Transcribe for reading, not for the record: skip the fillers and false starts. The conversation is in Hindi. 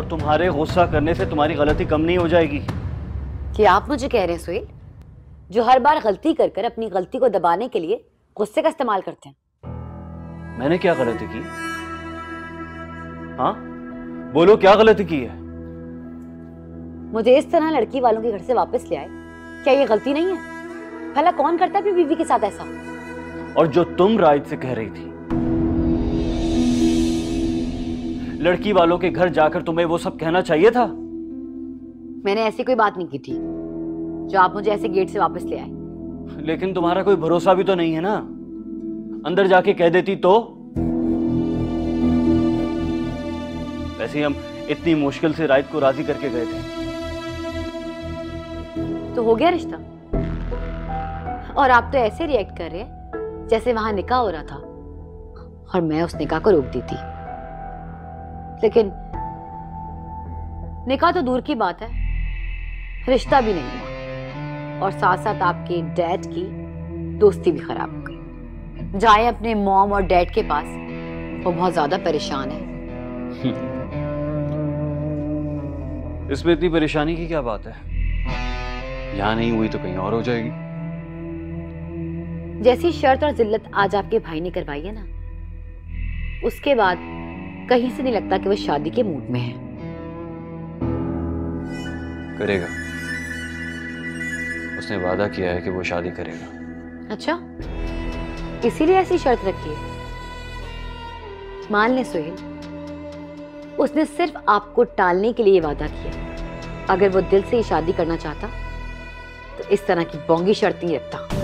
और तुम्हारे गुस्सा करने से तुम्हारी गलती कम नहीं हो जाएगी। क्या आप मुझे कह रहे हैं सुहेल, जो हर बार गलती कर कर अपनी गलती को दबाने के लिए गुस्से का इस्तेमाल करते हैं? मैंने क्या गलती की? हाँ बोलो, क्या गलती की है? मुझे इस तरह लड़की वालों के घर से वापस ले आए, क्या ये गलती नहीं है? भला कौन करता है अपनी बीवी के साथ ऐसा? और जो तुम राइट से कह रही थी, लड़की वालों के घर जाकर तुम्हें वो सब कहना चाहिए था। मैंने ऐसी कोई बात नहीं की थी जो आप मुझे ऐसे गेट से वापस ले आए। लेकिन तुम्हारा कोई भरोसा भी तो नहीं है ना, अंदर जाके कह देती तो। वैसे ही हम इतनी मुश्किल से राइट को राजी करके गए थे। तो हो गया रिश्ता, और आप तो ऐसे रिएक्ट कर रहे हैं जैसे वहां निकाह हो रहा था और मैं उस निकाह को रोक दी थी। लेकिन निकाह तो दूर की बात है, रिश्ता भी नहीं हुआ, और साथ साथ आपके डैड की दोस्ती भी खराब हो गई। जाए अपने मॉम और डैड के पास, वो बहुत ज्यादा परेशान है। इसमें इतनी परेशानी की क्या बात है, यहाँ नहीं हुई तो कहीं और हो जाएगी। जैसी शर्त और जिल्लत आज आपके भाई ने करवाई है ना, उसके बाद कहीं से नहीं लगता कि वो शादी के मूड में है। करेगा, उसने वादा किया है कि वो शादी करेगा। अच्छा, इसीलिए ऐसी शर्त रखी है। मान ले सुहेल, उसने सिर्फ आपको टालने के लिए वादा किया। अगर वो दिल से ही शादी करना चाहता तो इस तरह की बोंगी शर्त नहीं रखता।